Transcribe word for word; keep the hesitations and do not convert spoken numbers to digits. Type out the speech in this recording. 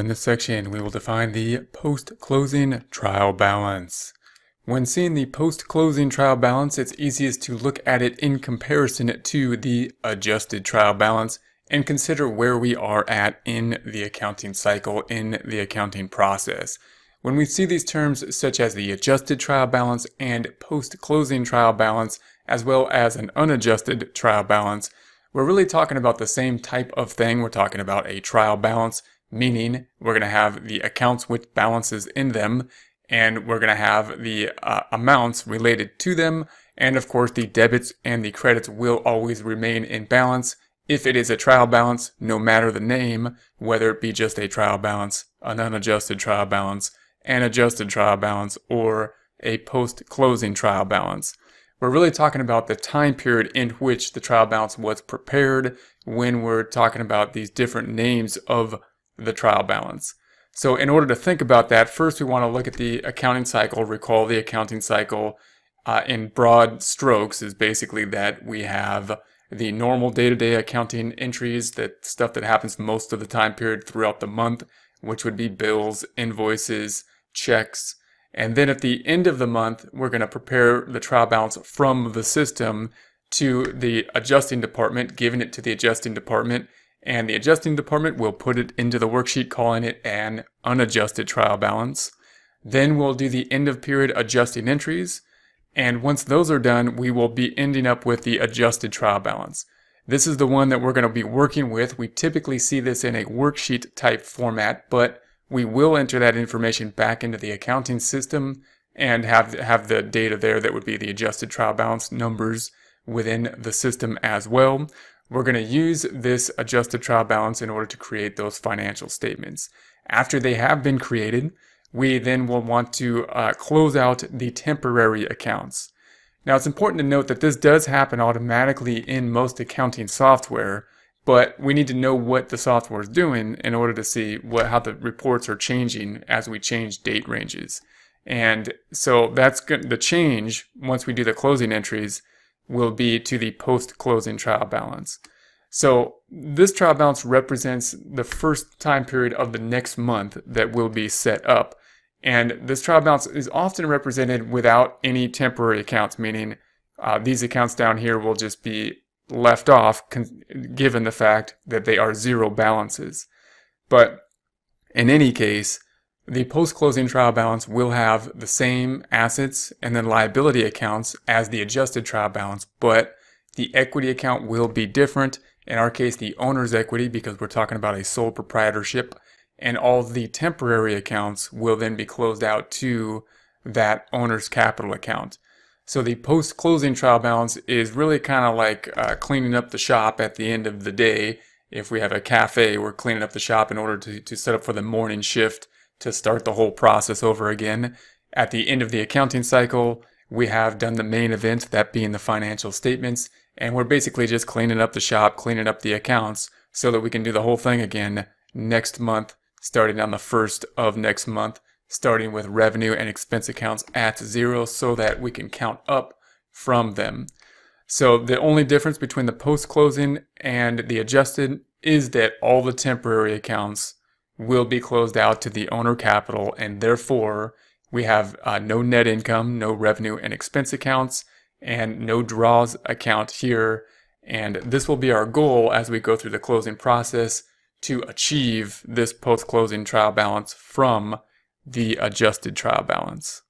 In this section, we will define the post-closing trial balance. When seeing the post-closing trial balance, it's easiest to look at it in comparison to the adjusted trial balance and consider where we are at in the accounting cycle, in the accounting process. When we see these terms such as the adjusted trial balance and post-closing trial balance, as well as an unadjusted trial balance, we're really talking about the same type of thing. We're talking about a trial balance, meaning we're going to have the accounts with balances in them, and we're going to have the uh, amounts related to them, and of course the debits and the credits will always remain in balance if it is a trial balance, no matter the name, whether it be just a trial balance, an unadjusted trial balance, an adjusted trial balance, or a post-closing trial balance. We're really talking about the time period in which the trial balance was prepared when we're talking about these different names of the trial balance. So in order to think about that, first we want to look at the accounting cycle. Recall the accounting cycle uh, in broad strokes is basically that we have the normal day-to-day accounting entries, that stuff that happens most of the time period throughout the month, which would be bills, invoices, checks. And then at the end of the month, we're going to prepare the trial balance from the system to the adjusting department, giving it to the adjusting department. And the adjusting department will put it into the worksheet, calling it an unadjusted trial balance. Then we'll do the end of period adjusting entries. And once those are done, we will be ending up with the adjusted trial balance. This is the one that we're going to be working with. We typically see this in a worksheet type format, but we will enter that information back into the accounting system and have, have the data there that would be the adjusted trial balance numbers within the system as well. We're going to use this adjusted trial balance in order to create those financial statements. After they have been created, we then will want to uh, close out the temporary accounts. Now, it's important to note that this does happen automatically in most accounting software, but we need to know what the software is doing in order to see what, how the reports are changing as we change date ranges. And so that's good. The change, once we do the closing entries, will be to the post-closing trial balance. So this trial balance represents the first time period of the next month that will be set up. And this trial balance is often represented without any temporary accounts, meaning uh, these accounts down here will just be left off given the fact that they are zero balances. But in any case, the post-closing trial balance will have the same assets and then liability accounts as the adjusted trial balance, but the equity account will be different. In our case, the owner's equity, because we're talking about a sole proprietorship, and all the temporary accounts will then be closed out to that owner's capital account. So the post-closing trial balance is really kind of like uh, cleaning up the shop at the end of the day. If we have a cafe, we're cleaning up the shop in order to, to set up for the morning shift, to start the whole process over again. At the end of the accounting cycle, we have done the main event, that being the financial statements, and we're basically just cleaning up the shop, cleaning up the accounts, so that we can do the whole thing again next month, starting on the first of next month, starting with revenue and expense accounts at zero so that we can count up from them. So the only difference between the post-closing and the adjusted is that all the temporary accounts will be closed out to the owner capital, and therefore we have uh, no net income, no revenue and expense accounts, and no draws account here. And this will be our goal as we go through the closing process, to achieve this post-closing trial balance from the adjusted trial balance.